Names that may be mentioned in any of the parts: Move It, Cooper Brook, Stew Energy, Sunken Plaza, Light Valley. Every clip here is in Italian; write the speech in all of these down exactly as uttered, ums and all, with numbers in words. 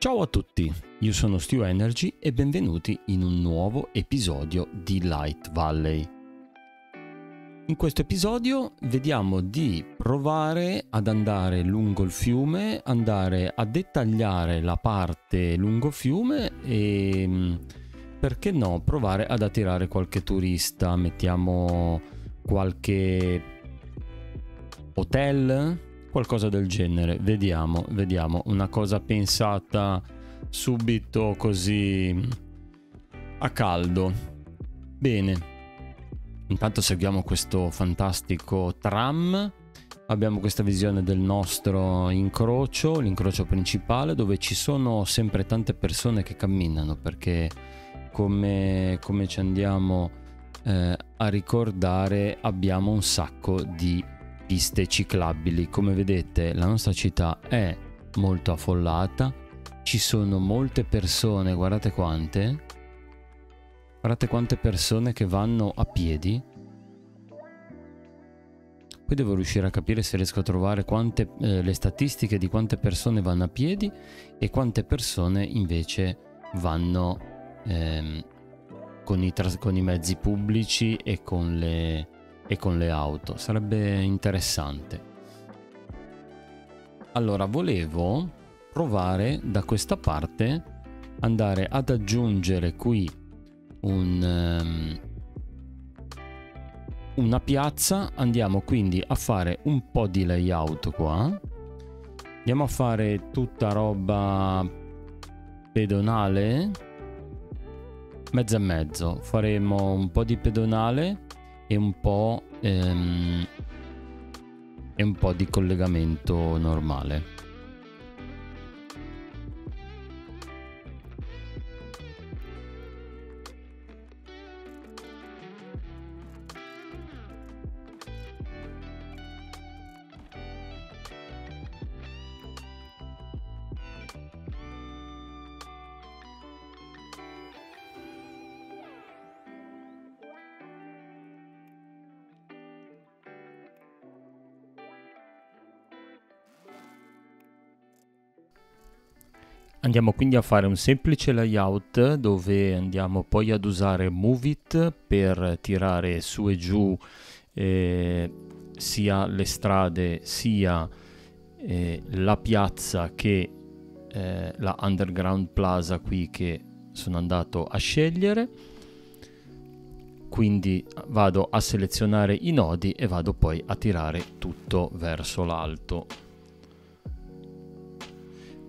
Ciao a tutti, io sono Stew Energy e benvenuti in un nuovo episodio di Light Valley. In questo episodio vediamo di provare ad andare lungo il fiume, andare a dettagliare la parte lungo fiume e perché no provare ad attirare qualche turista, mettiamo qualche hotel, qualcosa del genere. Vediamo, vediamo, una cosa pensata subito così a caldo. Bene, intanto seguiamo questo fantastico tram, abbiamo questa visione del nostro incrocio, l'incrocio principale, dove ci sono sempre tante persone che camminano, perché come, come ci andiamo eh, a ricordare abbiamo un sacco di piste ciclabili. Come vedete la nostra città è molto affollata, ci sono molte persone, guardate quante guardate quante persone che vanno a piedi. Poi devo riuscire a capire se riesco a trovare quante, eh, le statistiche di quante persone vanno a piedi e quante persone invece vanno ehm, con, i con i mezzi pubblici e con le e con le auto. Sarebbe interessante. Allora, volevo provare da questa parte, andare ad aggiungere qui un um, una piazza. Andiamo quindi a fare un po' di layout qua, andiamo a fare tutta roba pedonale, mezzo e mezzo, faremo un po' di pedonale e un po' ehm, e un po' di collegamento normale. Andiamo quindi a fare un semplice layout dove andiamo poi ad usare Move It per tirare su e giù eh, sia le strade sia eh, la piazza che eh, la underground plaza qui che sono andato a scegliere. Quindi vado a selezionare i nodi e vado poi a tirare tutto verso l'alto,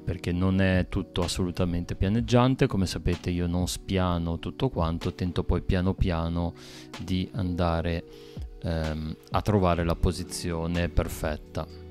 perché non è tutto assolutamente pianeggiante. Come sapete io non spiano tutto quanto, tento poi piano piano di andare ehm, a trovare la posizione perfetta.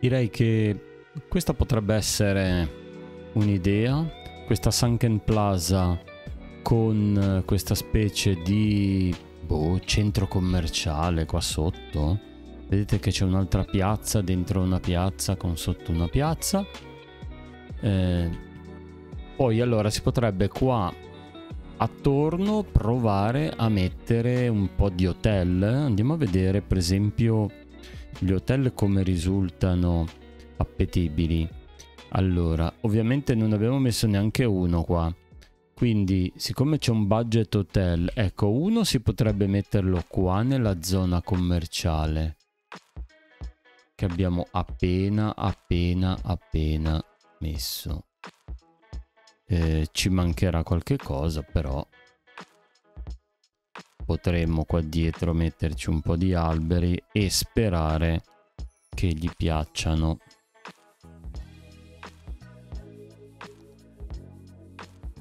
Direi che questa potrebbe essere un'idea, questa Sunken Plaza con questa specie di boh, centro commerciale qua sotto. Vedete che c'è un'altra piazza, dentro una piazza, con sotto una piazza. Eh, poi allora si potrebbe qua attorno provare a mettere un po' di hotel. Andiamo a vedere per esempio gli hotel come risultano appetibili. Allora, ovviamente non abbiamo messo neanche uno qua, quindi siccome c'è un budget hotel, ecco, uno si potrebbe metterlo qua nella zona commerciale che abbiamo appena appena appena messo. Eh, ci mancherà qualche cosa, però potremmo qua dietro metterci un po' di alberi e sperare che gli piacciano.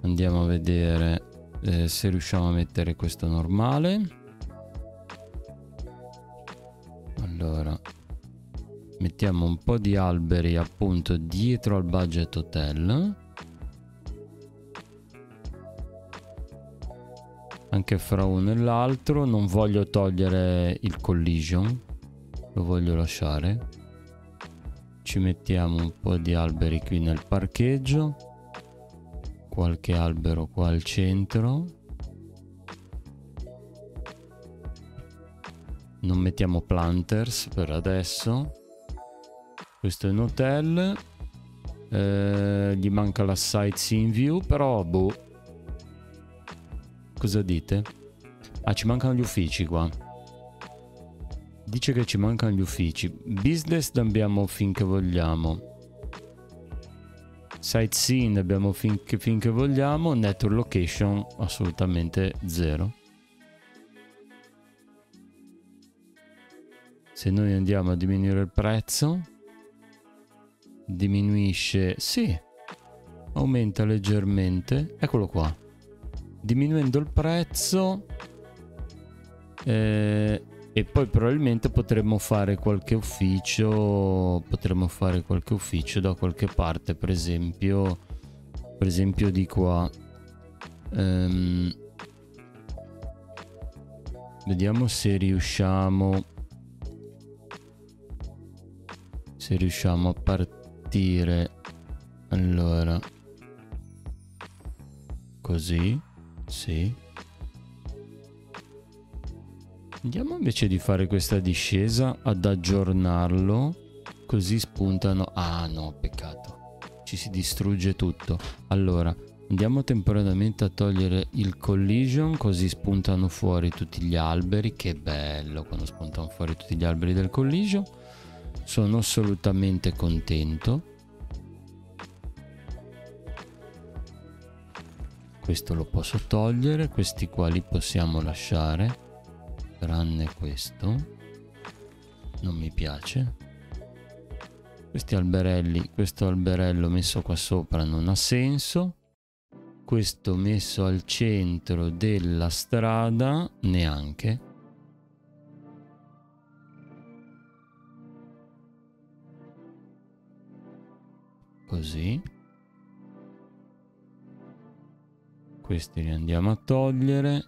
Andiamo a vedere eh, se riusciamo a mettere questo normale. Allora mettiamo un po' di alberi appunto dietro al budget hotel, anche fra uno e l'altro. Non voglio togliere il collision, lo voglio lasciare. Ci mettiamo un po' di alberi qui nel parcheggio, qualche albero qua al centro. Non mettiamo planters per adesso. Questo è un hotel, eh, gli manca la sightseeing view, però boh, cosa dite? Ah, ci mancano gli uffici qua. Dice che ci mancano gli uffici. Business ne abbiamo finché vogliamo, sightseeing ne abbiamo finché, finché vogliamo, network location assolutamente zero. Se noi andiamo a diminuire il prezzo, diminuisce, sì, aumenta leggermente, eccolo qua. Diminuendo il prezzo, eh, e poi probabilmente potremmo fare qualche ufficio, potremmo fare qualche ufficio da qualche parte, per esempio, per esempio di qua. Um, vediamo se riusciamo, se riusciamo a partire. Allora, così. Sì. Andiamo invece di fare questa discesa ad aggiornarlo, così spuntano. Ah no, peccato, ci si distrugge tutto. Allora andiamo temporaneamente a togliere il collision, così spuntano fuori tutti gli alberi. Che bello quando spuntano fuori tutti gli alberi del collision, sono assolutamente contento. Questo lo posso togliere, questi qua li possiamo lasciare, tranne questo, non mi piace. Questi alberelli, questo alberello messo qua sopra non ha senso, questo messo al centro della strada neanche. Così. Questi li andiamo a togliere.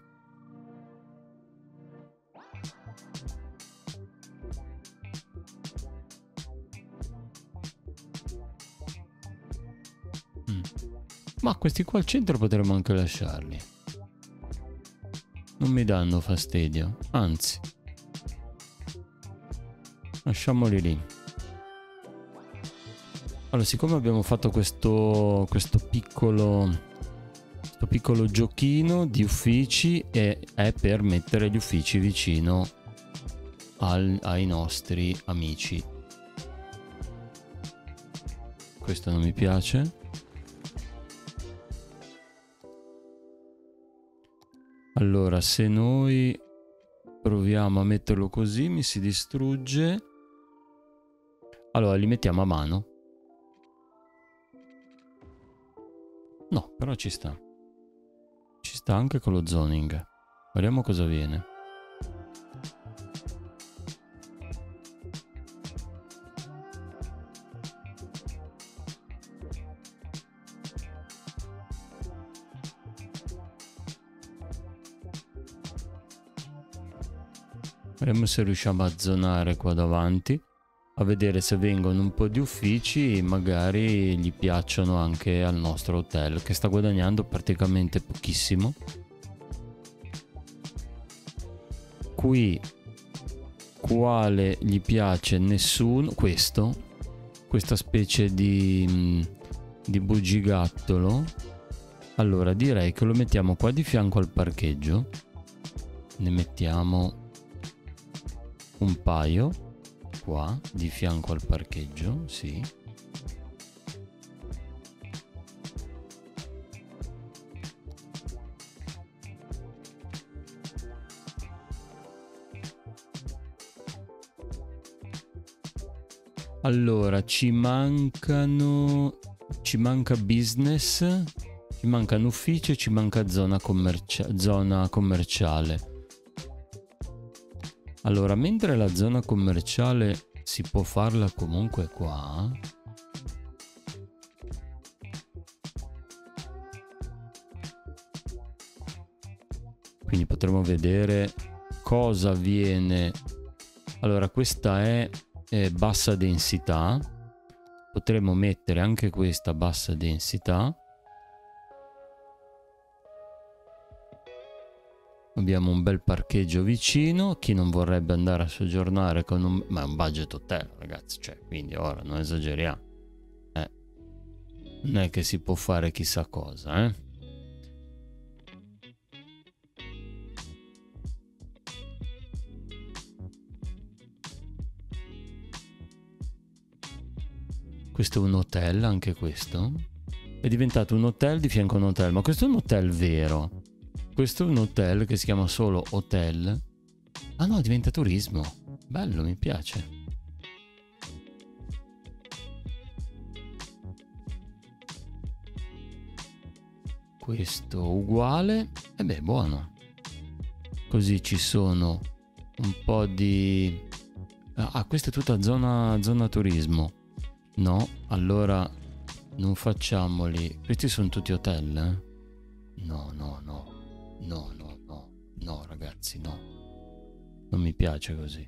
Mm. Ma questi qua al centro potremmo anche lasciarli. Non mi danno fastidio, anzi. Lasciamoli lì. Allora, siccome abbiamo fatto questo, questo piccolo... questo piccolo giochino di uffici è, è per mettere gli uffici vicino al, ai nostri amici. Questo non mi piace. Allora, se noi proviamo a metterlo così, mi si distrugge. Allora li mettiamo a mano. No, però ci sta. Ci sta anche con lo zoning. Guardiamo cosa viene. Vediamo se riusciamo a zonare qua davanti, a vedere se vengono un po' di uffici e magari gli piacciono anche al nostro hotel, che sta guadagnando praticamente pochissimo. Qui quale gli piace? Nessuno. Questo, questa specie di, di bugigattolo. Allora direi che lo mettiamo qua di fianco al parcheggio, ne mettiamo un paio qua di fianco al parcheggio, sì. Allora ci mancano, ci manca business Ci manca un ufficio e ci manca zona, commercia zona commerciale. Allora, mentre la zona commerciale si può farla comunque qua, quindi potremo vedere cosa viene. Allora, questa è eh, bassa densità, potremmo mettere anche questa bassa densità. Abbiamo un bel parcheggio vicino, chi non vorrebbe andare a soggiornare con un... ma è un budget hotel, ragazzi, cioè, quindi ora non esageriamo, eh. Non è che si può fare chissà cosa, eh. Questo è un hotel, anche questo. È diventato un hotel di fianco a un hotel, ma questo è un hotel vero. Questo è un hotel che si chiama solo hotel. Ah no, diventa turismo. Bello, mi piace. Questo uguale. E beh, buono. Così ci sono un po' di... ah, questa è tutta zona, zona turismo. No, allora non facciamoli. Questi sono tutti hotel, eh? No, no, no. No, no, no. No, ragazzi, no. Non mi piace così.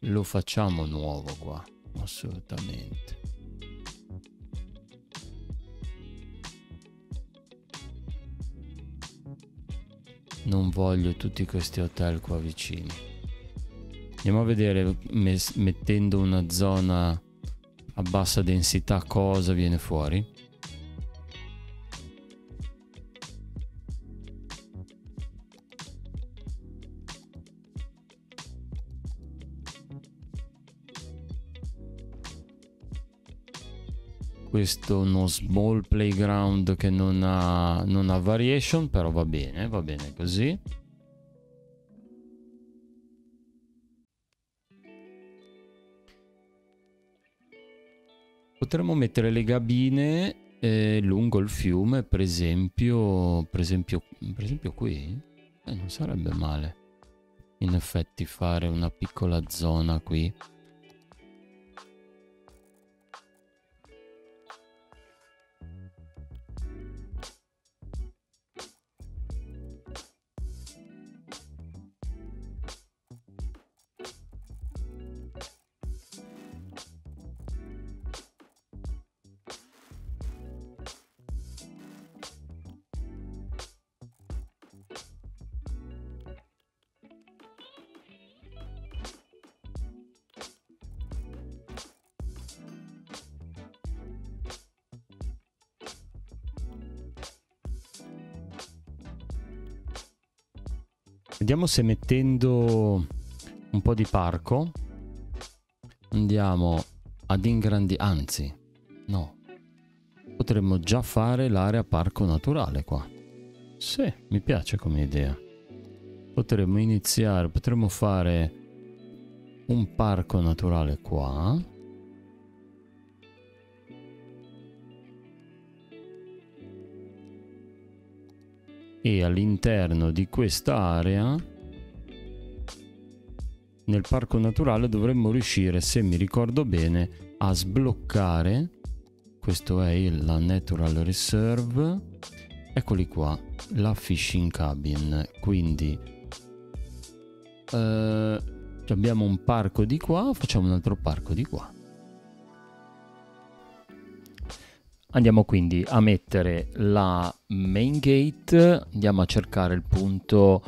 Lo facciamo nuovo qua, assolutamente. Non voglio tutti questi hotel qua vicini. Andiamo a vedere mettendo una zona a bassa densità cosa viene fuori. Questo è uno small playground che non ha, non ha variation, però va bene, va bene così. Potremmo mettere le gabine eh, lungo il fiume, per esempio, per esempio, per esempio qui. Eh, non sarebbe male, in effetti, fare una piccola zona qui. Vediamo se mettendo un po' di parco andiamo ad ingrandire, anzi no, potremmo già fare l'area parco naturale qua. Sì, mi piace come idea. Potremmo iniziare, potremmo fare un parco naturale qua. E all'interno di questa area, nel parco naturale, dovremmo riuscire, se mi ricordo bene, a sbloccare. Questo è il, la Natural Reserve. Eccoli qua, la Fishing Cabin. Quindi eh, abbiamo un parco di qua, facciamo un altro parco di qua. Andiamo quindi a mettere la main gate, andiamo a cercare il punto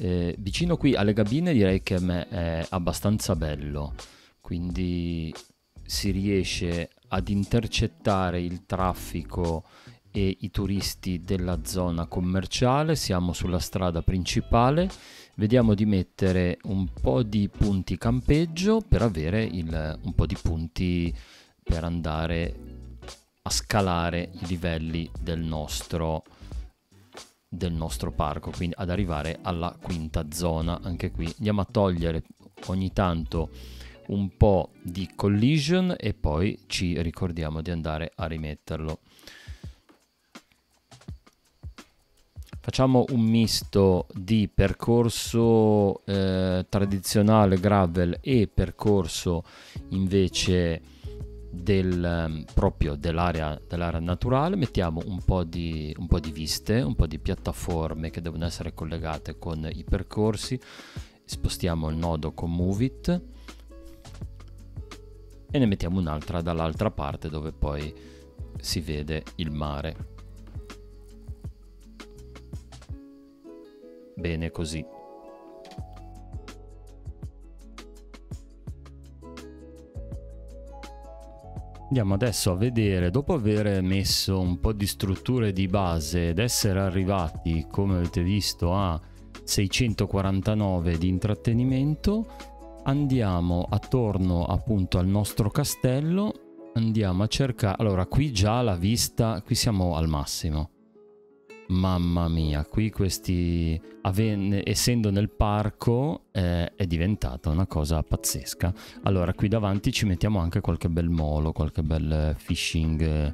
eh, vicino qui alle gabine, direi che è abbastanza bello, quindi si riesce ad intercettare il traffico e i turisti della zona commerciale. Siamo sulla strada principale, vediamo di mettere un po' di punti campeggio per avere il, un po' di punti per andare a scalare i livelli del nostro del nostro parco, quindi ad arrivare alla quinta zona. Anche qui andiamo a togliere ogni tanto un po' di collision e poi ci ricordiamo di andare a rimetterlo. Facciamo un misto di percorso eh, tradizionale gravel e percorso invece del, proprio dell'area dell'area naturale. Mettiamo un po' di un po' di viste, un po' di piattaforme che devono essere collegate con i percorsi. Spostiamo il nodo con Move It e ne mettiamo un'altra dall'altra parte dove poi si vede il mare. Bene così. Andiamo adesso a vedere, dopo aver messo un po' di strutture di base ed essere arrivati, come avete visto, a seicentoquarantanove di intrattenimento, andiamo attorno appunto al nostro castello, andiamo a cercare. Allora, qui già la vista, qui siamo al massimo. Mamma mia, qui questi, essendo nel parco, eh, è diventata una cosa pazzesca. Allora, qui davanti ci mettiamo anche qualche bel molo, qualche bel fishing.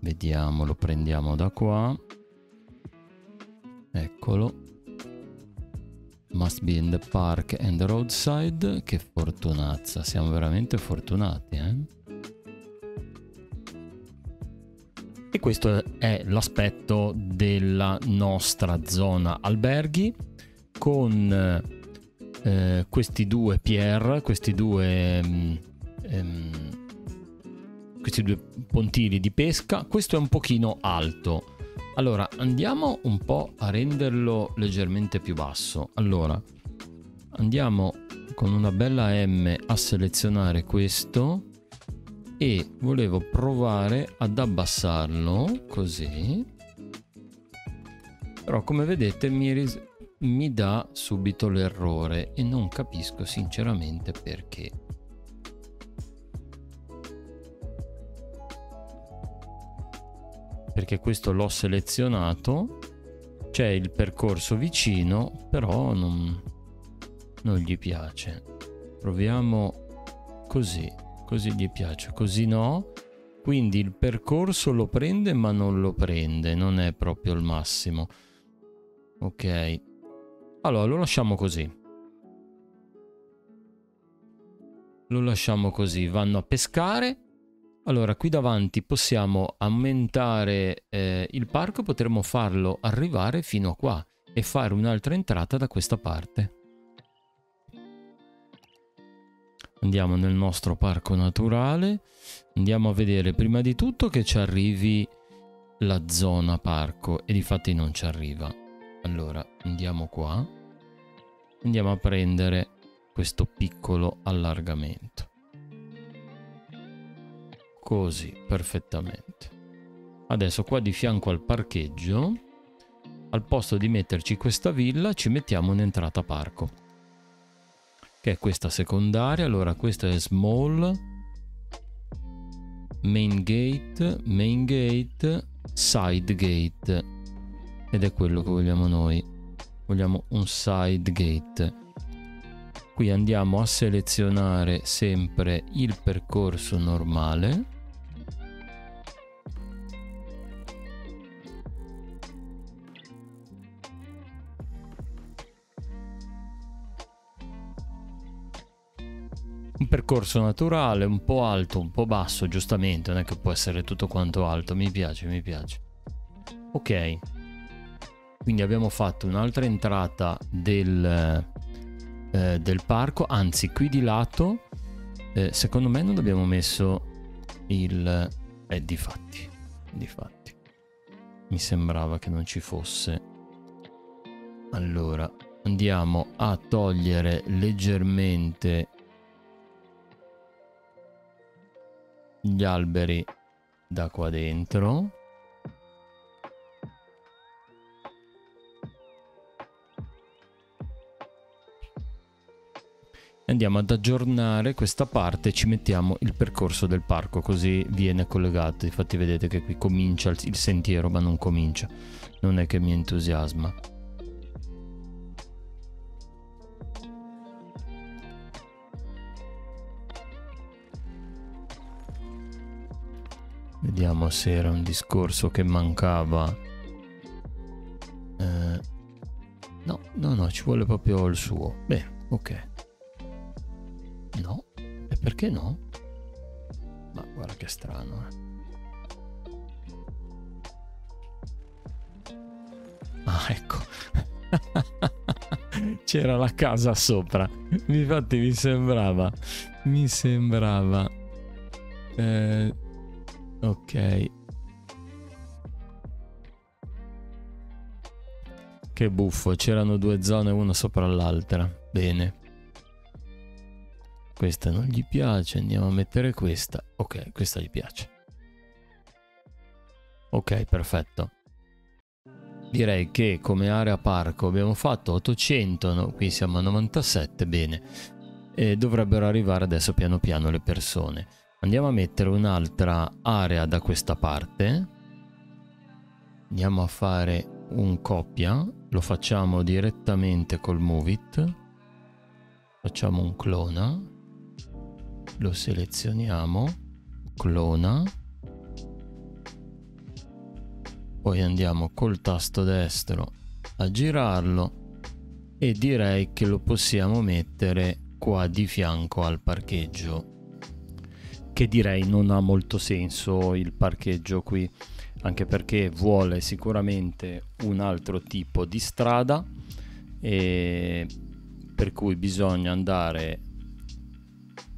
Vediamo, lo prendiamo da qua. Eccolo. Must be in the park and the roadside. Che fortunazza, siamo veramente fortunati, eh? E questo è l'aspetto della nostra zona alberghi, con eh, questi due pier, questi due, um, um, questi due pontili di pesca. Questo è un pochino alto, allora andiamo un po' a renderlo leggermente più basso. Allora andiamo con una bella M a selezionare questo e volevo provare ad abbassarlo così, però come vedete mi, mi dà subito l'errore e non capisco sinceramente perché. Perché questo l'ho selezionato, c'è il percorso vicino, però non, non gli piace. Proviamo così. Così gli piace, così no. Quindi il percorso lo prende ma non lo prende, non è proprio il massimo. Ok, allora lo lasciamo così, lo lasciamo così. Vanno a pescare. Allora qui davanti possiamo aumentare eh, il parco, potremmo farlo arrivare fino a qua e fare un'altra entrata da questa parte. Andiamo nel nostro parco naturale, andiamo a vedere prima di tutto che ci arrivi la zona parco, e difatti non ci arriva. Allora andiamo qua, andiamo a prendere questo piccolo allargamento, così perfettamente. Adesso qua di fianco al parcheggio, al posto di metterci questa villa ci mettiamo un'entrata parco, che è questa secondaria. Allora questa è small, main gate, main gate, side gate, ed è quello che vogliamo noi, vogliamo un side gate. Qui andiamo a selezionare sempre il percorso normale . Percorso naturale, un po' alto, un po' basso, giustamente, non è che può essere tutto quanto alto. Mi piace, mi piace. Ok, quindi abbiamo fatto un'altra entrata del, eh, del parco, anzi qui di lato, eh, secondo me non abbiamo messo il... Eh, difatti, difatti, mi sembrava che non ci fosse. Allora, andiamo a togliere leggermente gli alberi da qua dentro, e andiamo ad aggiornare questa parte e ci mettiamo il percorso del parco, così viene collegato. Infatti vedete che qui comincia il sentiero, ma non comincia, non è che mi entusiasma. Vediamo se era un discorso che mancava. Eh, no, no, no, ci vuole proprio il suo. Bene, ok. No, e perché no? Ma guarda che strano, eh. Ah, ecco. C'era la casa sopra. Infatti mi sembrava, mi sembrava... Eh... Ok, che buffo, c'erano due zone una sopra l'altra. Bene, questa non gli piace, andiamo a mettere questa. Ok, questa gli piace. Ok, perfetto. Direi che come area parco abbiamo fatto ottocento, no? Qui siamo a novantasette, bene, e dovrebbero arrivare adesso piano piano le persone. Andiamo a mettere un'altra area da questa parte, andiamo a fare un copia, lo facciamo direttamente col Move It, facciamo un clona, lo selezioniamo, clona, poi andiamo col tasto destro a girarlo e direi che lo possiamo mettere qua di fianco al parcheggio, che direi non ha molto senso il parcheggio qui, anche perché vuole sicuramente un altro tipo di strada, e per cui bisogna andare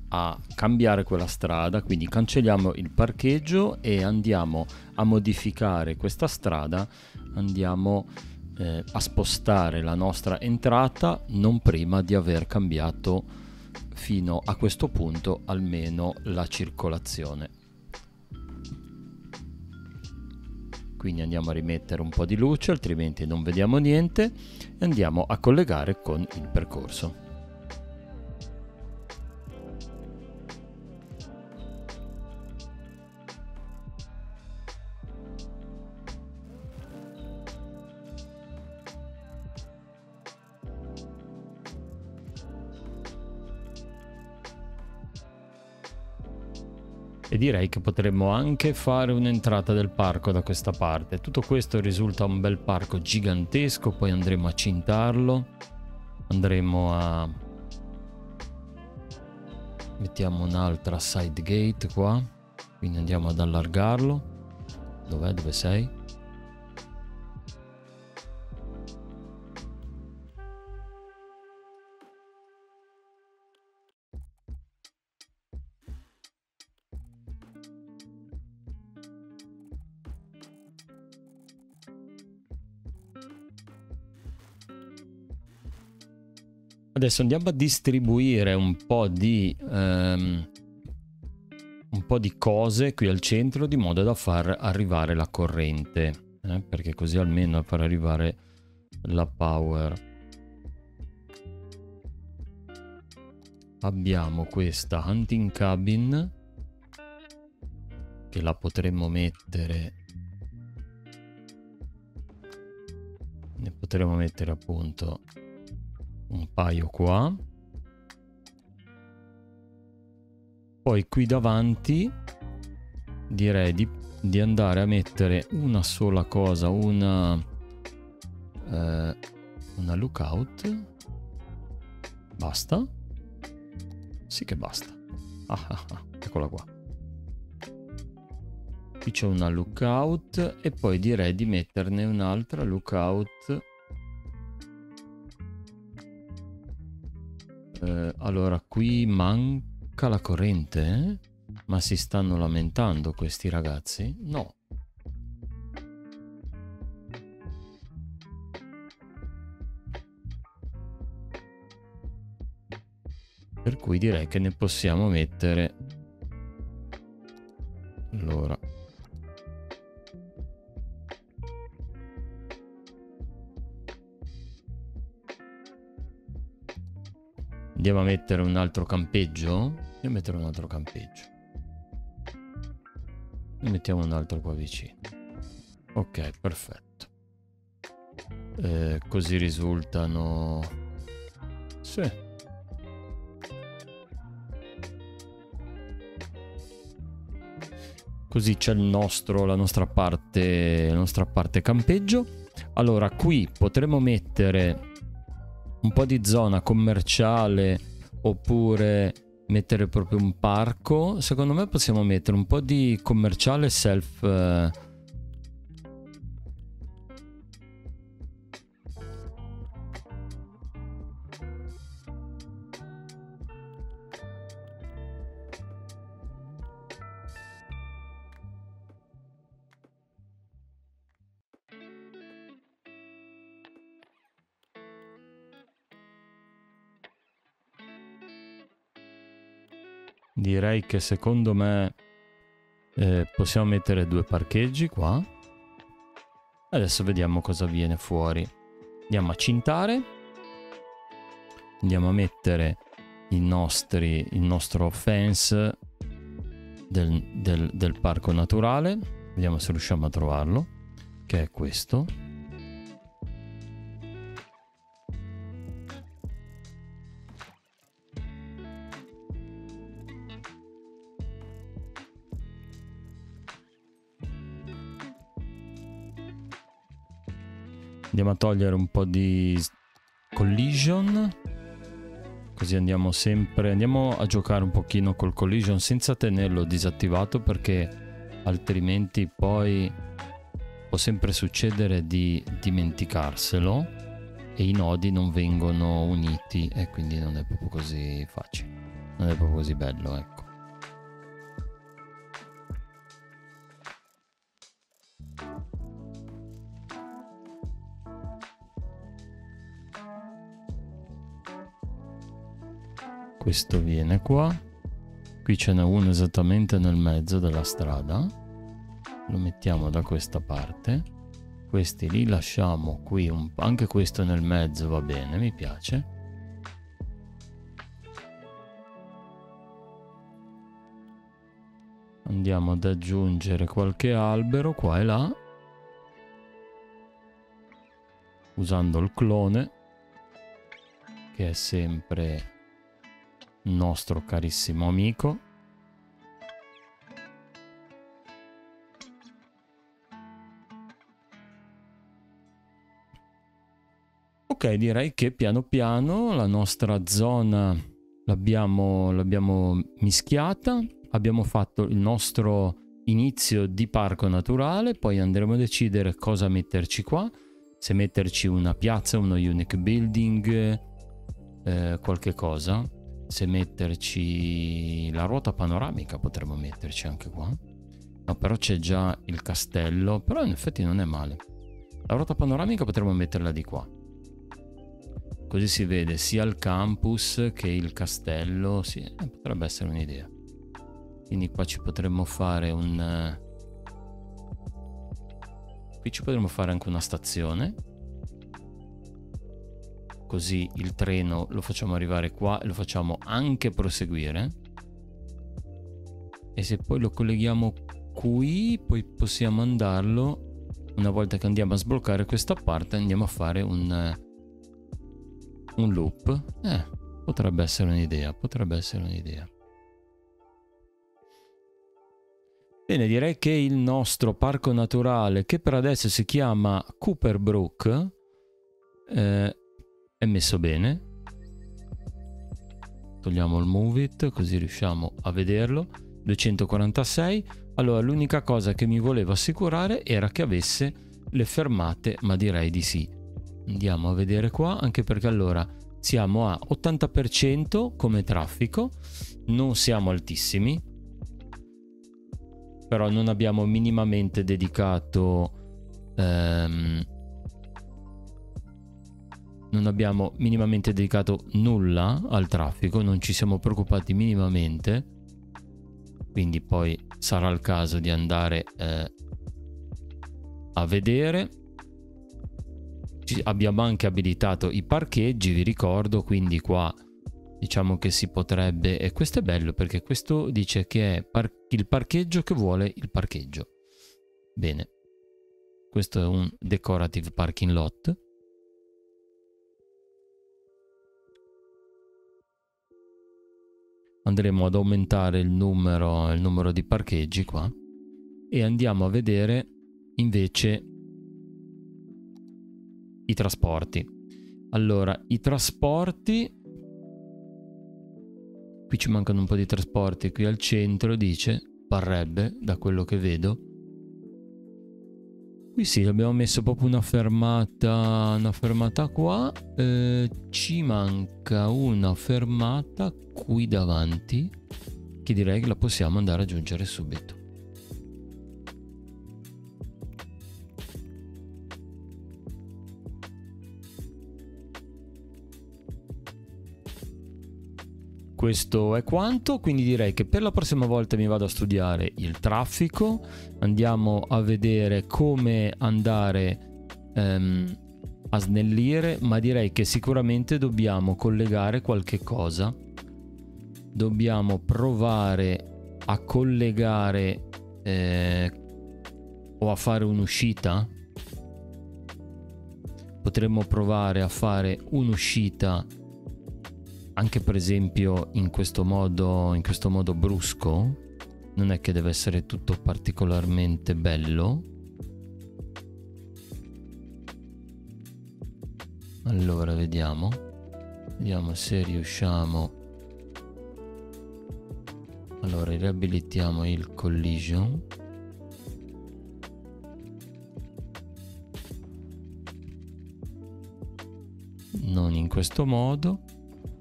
a cambiare quella strada. Quindi cancelliamo il parcheggio e andiamo a modificare questa strada, andiamo eh, a spostare la nostra entrata non prima di aver cambiato fino a questo punto almeno la circolazione. Quindi andiamo a rimettere un po' di luce, altrimenti non vediamo niente, e andiamo a collegare con il percorso. E direi che potremmo anche fare un'entrata del parco da questa parte. Tutto questo risulta un bel parco gigantesco, poi andremo a cintarlo, andremo a... mettiamo un'altra side gate qua, quindi andiamo ad allargarlo. Dov'è? Dove sei? Adesso andiamo a distribuire un po' di ehm, un po' di cose qui al centro, di modo da far arrivare la corrente, eh? Perché così almeno far arrivare la power. Abbiamo questa hunting cabin che la potremmo mettere, ne potremmo mettere appunto un paio qua, poi qui davanti direi di, di andare a mettere una sola cosa, una eh, una lookout, basta, sì che basta. Ah, ah, ah, eccola qua, qui c'è una lookout e poi direi di metterne un'altra lookout. Eh, allora qui manca la corrente, eh? Ma si stanno lamentando questi ragazzi? No, per cui direi che ne possiamo mettere, allora Andiamo a mettere un altro campeggio. Andiamo a mettere un altro campeggio. Ne mettiamo un altro qua vicino. Ok, perfetto. Eh, così risultano... Sì. Così c'è il nostro, la nostra parte, la nostra parte campeggio. Allora qui potremmo mettere un po' di zona commerciale oppure mettere proprio un parco. Secondo me possiamo mettere un po' di commerciale self. Eh... Direi che secondo me eh, possiamo mettere due parcheggi qua. Adesso vediamo cosa viene fuori. Andiamo a cintare. Andiamo a mettere i nostri, il nostro fence del, del, del parco naturale. Vediamo se riusciamo a trovarlo. Che è questo. Andiamo a togliere un po' di collision, così andiamo sempre, andiamo a giocare un pochino col collision senza tenerlo disattivato, perché altrimenti poi può sempre succedere di dimenticarselo e i nodi non vengono uniti e quindi non è proprio così facile, non è proprio così bello, ecco. Questo viene qua, qui ce n'è uno esattamente nel mezzo della strada, lo mettiamo da questa parte, questi li lasciamo qui, un... anche questo nel mezzo va bene, mi piace. Andiamo ad aggiungere qualche albero qua e là, usando il clone, che è sempre... nostro carissimo amico. Ok, direi che piano piano la nostra zona l'abbiamo l'abbiamo mischiata, abbiamo fatto il nostro inizio di parco naturale, poi andremo a decidere cosa metterci qua, se metterci una piazza, uno unique building, eh, qualche cosa. Se metterci la ruota panoramica potremmo metterci anche qua. No, però c'è già il castello, però in effetti non è male. La ruota panoramica potremmo metterla di qua, così si vede sia il campus che il castello. Sì, eh, potrebbe essere un'idea. Quindi qua ci potremmo fare un... qui ci potremmo fare anche una stazione, così il treno lo facciamo arrivare qua e lo facciamo anche proseguire, e se poi lo colleghiamo qui poi possiamo andarlo, una volta che andiamo a sbloccare questa parte andiamo a fare un un loop. Eh, potrebbe essere un'idea, potrebbe essere un'idea. Bene, direi che il nostro parco naturale, che per adesso si chiama Cooper Brook, eh, è messo bene. Togliamo il Move It così riusciamo a vederlo. Duecentoquarantasei. Allora, l'unica cosa che mi volevo assicurare era che avesse le fermate, ma direi di sì. Andiamo a vedere qua, anche perché allora siamo a ottanta per cento come traffico, non siamo altissimi, però non abbiamo minimamente dedicato ehm, non abbiamo minimamente dedicato nulla al traffico, non ci siamo preoccupati minimamente, quindi poi sarà il caso di andare eh, a vedere. Ci abbiamo anche abilitato i parcheggi, vi ricordo, quindi qua diciamo che si potrebbe, e questo è bello perché questo dice che è par il parcheggio che vuole il parcheggio. Bene, questo è un decorative parking lot. Andremo ad aumentare il numero, il numero di parcheggi qua, e andiamo a vedere invece i trasporti. Allora, i trasporti, qui ci mancano un po' di trasporti, qui al centro dice, parrebbe, da quello che vedo. Qui sì, abbiamo messo proprio una fermata, una fermata qua, eh, ci manca una fermata qui davanti, che direi che la possiamo andare a raggiungere subito. Questo è quanto, quindi direi che per la prossima volta mi vado a studiare il traffico, andiamo a vedere come andare ehm, a snellire, ma direi che sicuramente dobbiamo collegare qualche cosa, dobbiamo provare a collegare eh, o a fare un'uscita, potremmo provare a fare un'uscita anche per esempio in questo modo, in questo modo brusco, non è che deve essere tutto particolarmente bello. Allora vediamo, vediamo se riusciamo. Allora riabilitiamo il collision. Non in questo modo.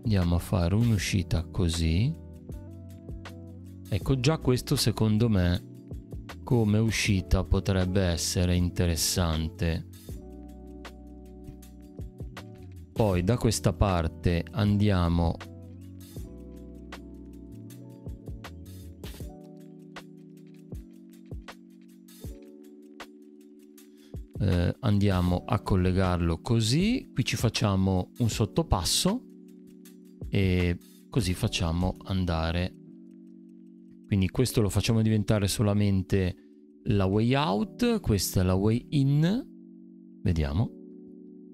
Andiamo a fare un'uscita così. Ecco, già questo secondo me come uscita potrebbe essere interessante. Poi da questa parte andiamo eh, andiamo a collegarlo così. Qui ci facciamo un sottopasso e così facciamo andare, quindi questo lo facciamo diventare solamente la way out, questa è la way in. Vediamo,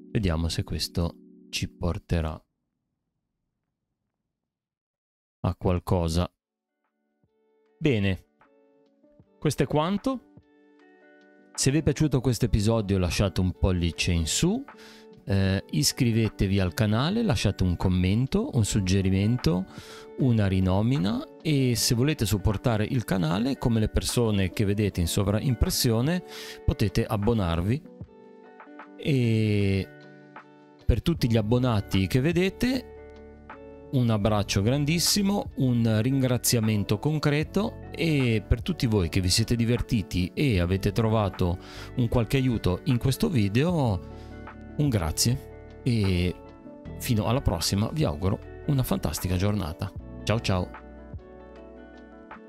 vediamo se questo ci porterà a qualcosa. Bene, questo è quanto. Se vi è piaciuto questo episodio lasciate un pollice in su, Eh, iscrivetevi al canale, lasciate un commento, un suggerimento, una rinomina, e se volete supportare il canale come le persone che vedete in sovraimpressione potete abbonarvi, e per tutti gli abbonati che vedete un abbraccio grandissimo, un ringraziamento concreto, e per tutti voi che vi siete divertiti e avete trovato un qualche aiuto in questo video un grazie, e fino alla prossima vi auguro una fantastica giornata. Ciao ciao!